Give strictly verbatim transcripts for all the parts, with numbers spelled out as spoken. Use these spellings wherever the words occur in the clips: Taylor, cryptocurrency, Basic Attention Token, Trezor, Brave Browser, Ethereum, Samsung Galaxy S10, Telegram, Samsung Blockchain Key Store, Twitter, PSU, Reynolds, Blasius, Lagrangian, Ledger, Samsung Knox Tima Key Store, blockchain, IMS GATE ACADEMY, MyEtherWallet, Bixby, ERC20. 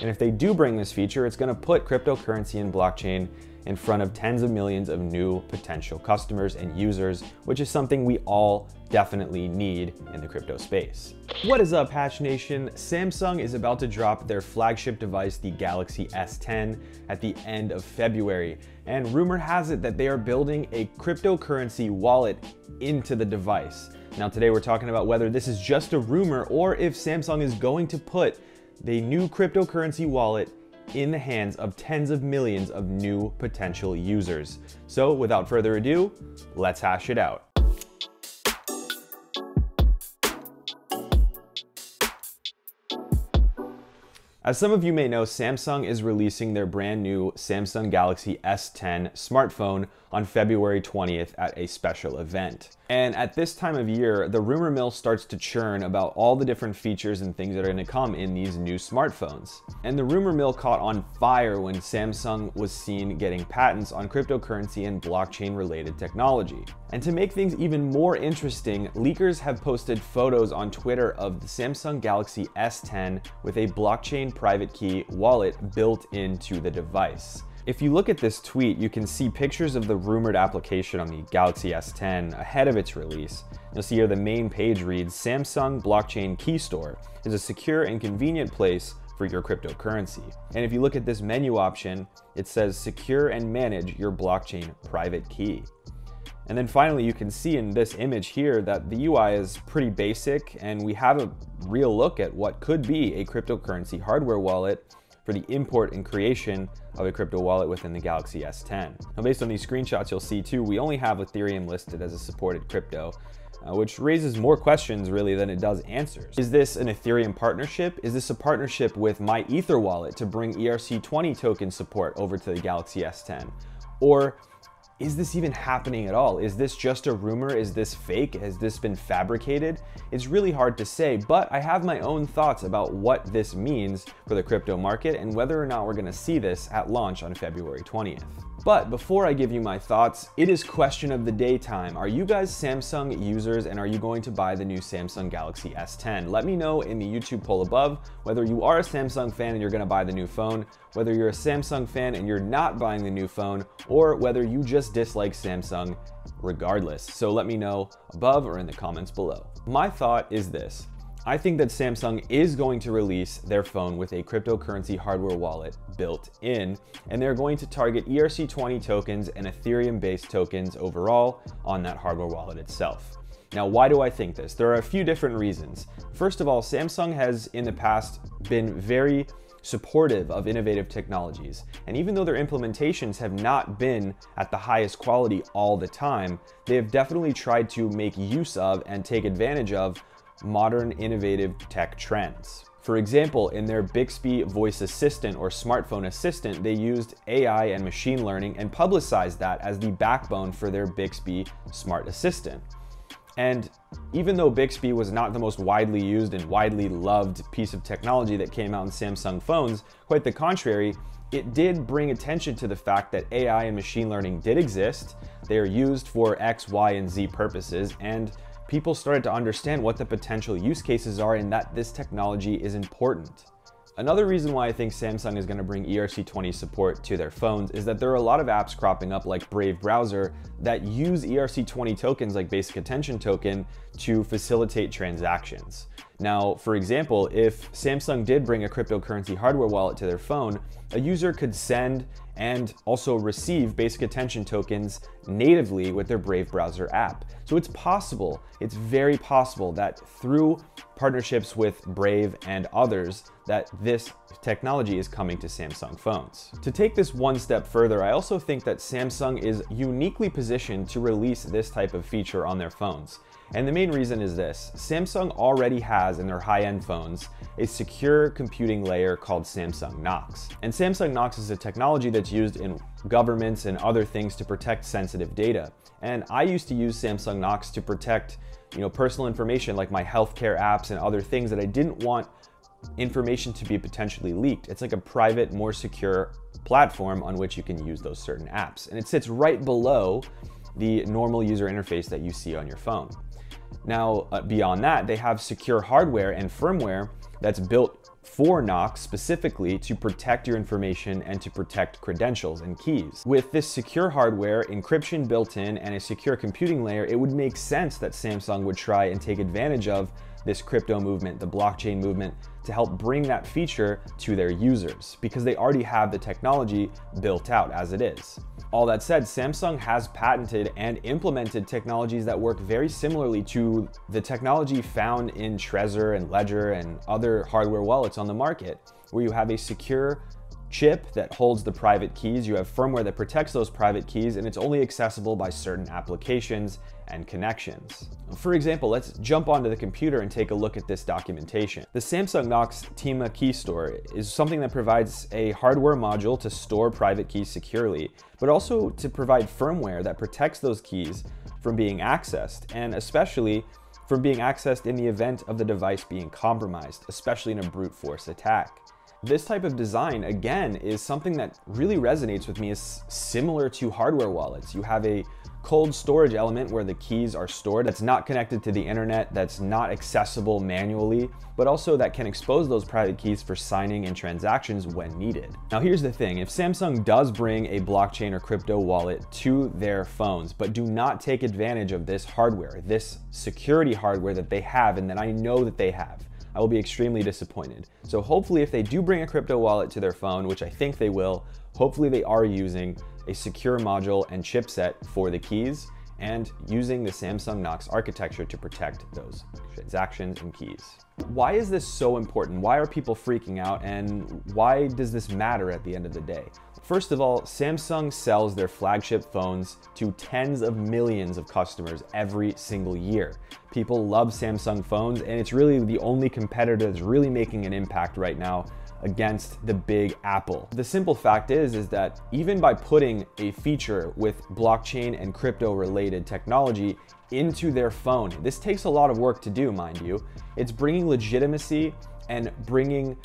And if they do bring this feature, it's going to put cryptocurrency and blockchain in front of tens of millions of new potential customers and users, which is something we all definitely need in the crypto space. What is up, Hatch Nation? Samsung is about to drop their flagship device, the Galaxy S ten, at the end of February. And rumor has it that they are building a cryptocurrency wallet into the device. Now today we're talking about whether this is just a rumor or if Samsung is going to put the new cryptocurrency wallet in the hands of tens of millions of new potential users. So without further ado, let's hash it out. As some of you may know, Samsung is releasing their brand new Samsung Galaxy S ten smartphone on February twentieth at a special event. And at this time of year, the rumor mill starts to churn about all the different features and things that are going to come in these new smartphones. And the rumor mill caught on fire when Samsung was seen getting patents on cryptocurrency and blockchain related technology. And to make things even more interesting, leakers have posted photos on Twitter of the Samsung Galaxy S ten with a blockchain private key wallet built into the device. If you look at this tweet, you can see pictures of the rumored application on the Galaxy S ten ahead of its release. You'll see here the main page reads, Samsung Blockchain Key Store is a secure and convenient place for your cryptocurrency. And if you look at this menu option, it says secure and manage your blockchain private key. And then finally, you can see in this image here that the U I is pretty basic, and we have a real look at what could be a cryptocurrency hardware wallet for the import and creation of a crypto wallet within the Galaxy S ten. Now, based on these screenshots, you'll see too, we only have Ethereum listed as a supported crypto, uh, which raises more questions really than it does answers. Is this an Ethereum partnership? Is this a partnership with MyEtherWallet to bring E R C twenty token support over to the Galaxy S ten? Or is this even happening at all? Is this just a rumor? Is this fake? Has this been fabricated? It's really hard to say, but I have my own thoughts about what this means for the crypto market and whether or not we're gonna see this at launch on February twentieth. But before I give you my thoughts, it is question of the day time. Are you guys Samsung users, and are you going to buy the new Samsung Galaxy S ten? Let me know in the YouTube poll above whether you are a Samsung fan and you're gonna buy the new phone, whether you're a Samsung fan and you're not buying the new phone, or whether you just dislike Samsung regardless. So let me know above or in the comments below. My thought is this. I think that Samsung is going to release their phone with a cryptocurrency hardware wallet built in, and they're going to target E R C twenty tokens and Ethereum-based tokens overall on that hardware wallet itself. Now, why do I think this? There are a few different reasons. First of all, Samsung has in the past been very supportive of innovative technologies. And even though their implementations have not been at the highest quality all the time, they have definitely tried to make use of and take advantage of modern innovative tech trends. For example, in their Bixby voice assistant or smartphone assistant, they used A I and machine learning and publicized that as the backbone for their Bixby smart assistant. And even though Bixby was not the most widely used and widely loved piece of technology that came out in Samsung phones, quite the contrary, it did bring attention to the fact that A I and machine learning did exist. They are used for X, Y, and Z purposes, and people started to understand what the potential use cases are and that this technology is important. Another reason why I think Samsung is going to bring E R C twenty support to their phones is that there are a lot of apps cropping up like Brave Browser that use E R C twenty tokens like Basic Attention Token to facilitate transactions. Now, for example, if Samsung did bring a cryptocurrency hardware wallet to their phone, a user could send and also receive Basic Attention Tokens natively with their Brave Browser app. So it's possible, it's very possible that through partnerships with Brave and others, that this technology is coming to Samsung phones. To take this one step further, I also think that Samsung is uniquely positioned to release this type of feature on their phones. And the main reason is this. Samsung already has in their high-end phones a secure computing layer called Samsung Knox. And Samsung Knox is a technology that's used in governments and other things to protect sensitive data. And I used to use Samsung Knox to protect, you know, personal information like my healthcare apps and other things that I didn't want information to be potentially leaked. It's like a private, more secure platform on which you can use those certain apps. And it sits right below the normal user interface that you see on your phone. Now, uh, beyond that, they have secure hardware and firmware that's built for Knox specifically to protect your information and to protect credentials and keys. With this secure hardware, encryption built in, and a secure computing layer, it would make sense that Samsung would try and take advantage of this crypto movement, the blockchain movement, to help bring that feature to their users, because they already have the technology built out as it is. All that said, Samsung has patented and implemented technologies that work very similarly to the technology found in Trezor and Ledger and other hardware wallets on the market, where you have a secure chip that holds the private keys, you have firmware that protects those private keys, and it's only accessible by certain applications and connections. For example, let's jump onto the computer and take a look at this documentation. The Samsung Knox Tima Key Store is something that provides a hardware module to store private keys securely, but also to provide firmware that protects those keys from being accessed, and especially from being accessed in the event of the device being compromised, especially in a brute force attack. This type of design, again, is something that really resonates with me. Is similar to hardware wallets. You have a cold storage element where the keys are stored that's not connected to the internet, that's not accessible manually, but also that can expose those private keys for signing and transactions when needed. Now here's the thing, if Samsung does bring a blockchain or crypto wallet to their phones, but do not take advantage of this hardware, this security hardware that they have and that I know that they have, I will be extremely disappointed. So hopefully if they do bring a crypto wallet to their phone, which I think they will, hopefully they are using a secure module and chipset for the keys and using the Samsung Knox architecture to protect those transactions and keys. Why is this so important? Why are people freaking out? And why does this matter at the end of the day? First of all, Samsung sells their flagship phones to tens of millions of customers every single year. People love Samsung phones, and it's really the only competitor that's really making an impact right now against the big Apple. The simple fact is, is that even by putting a feature with blockchain and crypto related technology into their phone, this takes a lot of work to do, mind you. It's bringing legitimacy and bringing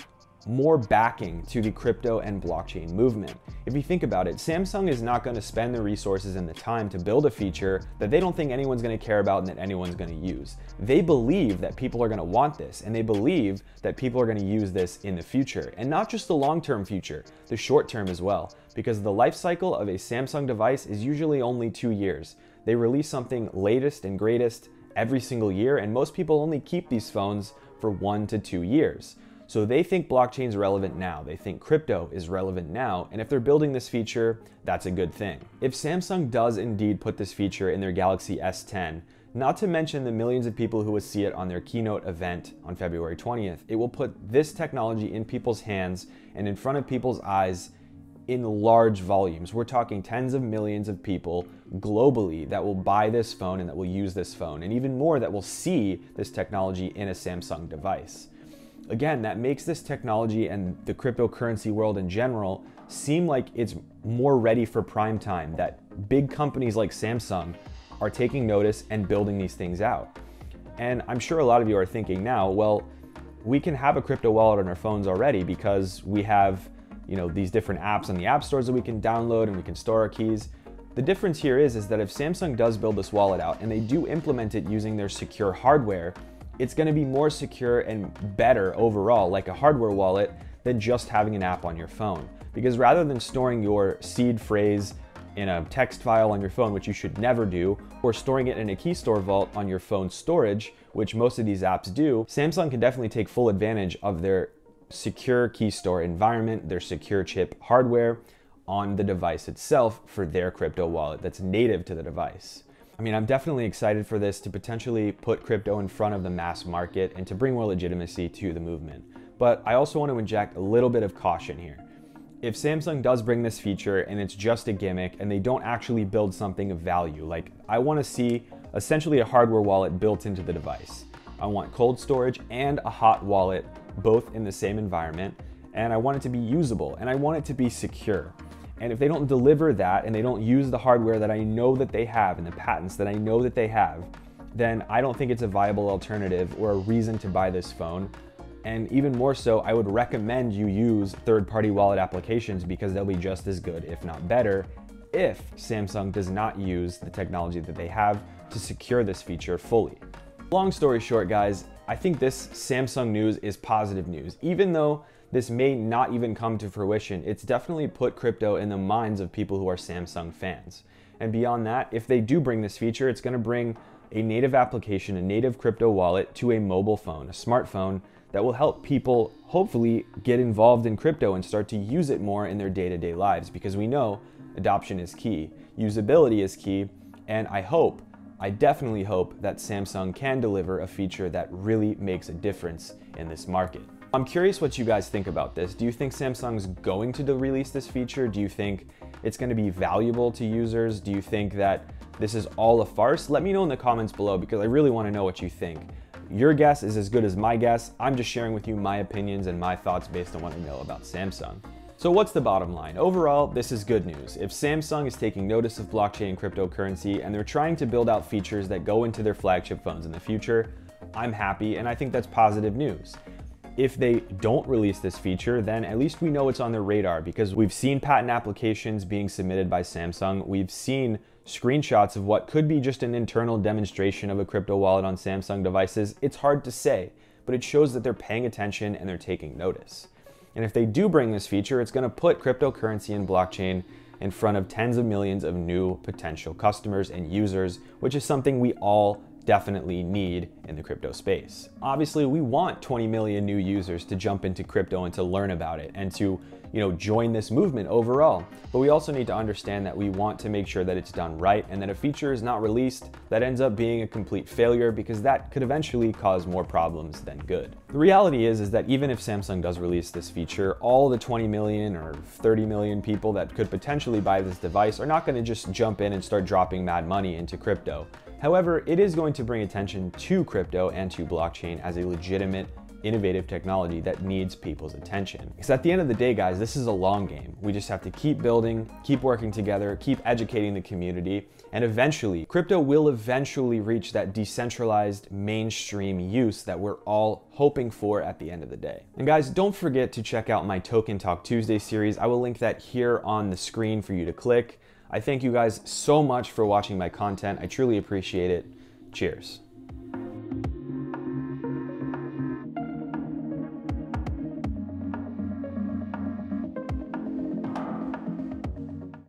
more backing to the crypto and blockchain movement. If you think about it, Samsung is not going to spend the resources and the time to build a feature that they don't think anyone's going to care about and that anyone's going to use. They believe that people are going to want this, and they believe that people are going to use this in the future, and not just the long-term future, the short-term as well, because the life cycle of a Samsung device is usually only two years. They release something latest and greatest every single year, and most people only keep these phones for one to two years. So they think blockchain is relevant now, they think crypto is relevant now, and if they're building this feature, that's a good thing. If Samsung does indeed put this feature in their Galaxy S ten, not to mention the millions of people who would see it on their keynote event on February twentieth, it will put this technology in people's hands and in front of people's eyes in large volumes. We're talking tens of millions of people globally that will buy this phone and that will use this phone, and even more that will see this technology in a Samsung device. Again, that makes this technology and the cryptocurrency world in general seem like it's more ready for prime time, that big companies like Samsung are taking notice and building these things out. And I'm sure a lot of you are thinking now, well, we can have a crypto wallet on our phones already because we have, you know, these different apps on the app stores that we can download and we can store our keys. The difference here is, is that if Samsung does build this wallet out and they do implement it using their secure hardware, it's going to be more secure and better overall, like a hardware wallet, than just having an app on your phone. Because rather than storing your seed phrase in a text file on your phone, which you should never do, or storing it in a key store vault on your phone storage, which most of these apps do, Samsung can definitely take full advantage of their secure key store environment, their secure chip hardware on the device itself for their crypto wallet that's native to the device. I mean, I'm definitely excited for this to potentially put crypto in front of the mass market and to bring more legitimacy to the movement. But I also want to inject a little bit of caution here. If Samsung does bring this feature and it's just a gimmick and they don't actually build something of value, like I want to see essentially a hardware wallet built into the device. I want cold storage and a hot wallet both in the same environment, and I want it to be usable and I want it to be secure. And if they don't deliver that and they don't use the hardware that I know that they have and the patents that I know that they have, then I don't think it's a viable alternative or a reason to buy this phone. And even more so, I would recommend you use third-party wallet applications because they'll be just as good, if not better, if Samsung does not use the technology that they have to secure this feature fully. Long story short, guys, I think this Samsung news is positive news. Even though this may not even come to fruition, it's definitely put crypto in the minds of people who are Samsung fans. And beyond that, if they do bring this feature, it's going to bring a native application, a native crypto wallet to a mobile phone, a smartphone that will help people hopefully get involved in crypto and start to use it more in their day-to-day lives, because we know adoption is key, usability is key, and I hope I definitely hope that Samsung can deliver a feature that really makes a difference in this market. I'm curious what you guys think about this. Do you think Samsung's going to release this feature? Do you think it's going to be valuable to users? Do you think that this is all a farce? Let me know in the comments below, because I really want to know what you think. Your guess is as good as my guess. I'm just sharing with you my opinions and my thoughts based on what I know about Samsung. So what's the bottom line? Overall, this is good news. If Samsung is taking notice of blockchain and cryptocurrency and they're trying to build out features that go into their flagship phones in the future, I'm happy and I think that's positive news. If they don't release this feature, then at least we know it's on their radar, because we've seen patent applications being submitted by Samsung. We've seen screenshots of what could be just an internal demonstration of a crypto wallet on Samsung devices. It's hard to say, but it shows that they're paying attention and they're taking notice. And if they do bring this feature, it's going to put cryptocurrency and blockchain in front of tens of millions of new potential customers and users, which is something we all definitely need in the crypto space. Obviously, we want twenty million new users to jump into crypto and to learn about it and to, you know, join this movement overall. But we also need to understand that we want to make sure that it's done right and that a feature is not released that ends up being a complete failure, because that could eventually cause more problems than good. The reality is, is that even if Samsung does release this feature, all the twenty million or thirty million people that could potentially buy this device are not going to just jump in and start dropping mad money into crypto. However, it is going to bring attention to crypto and to blockchain as a legitimate, innovative technology that needs people's attention. Because at the end of the day, guys, this is a long game. We just have to keep building, keep working together, keep educating the community, and eventually, crypto will eventually reach that decentralized mainstream use that we're all hoping for at the end of the day. And guys, don't forget to check out my Token Talk Tuesday series. I will link that here on the screen for you to click. I thank you guys so much for watching my content. I truly appreciate it. Cheers.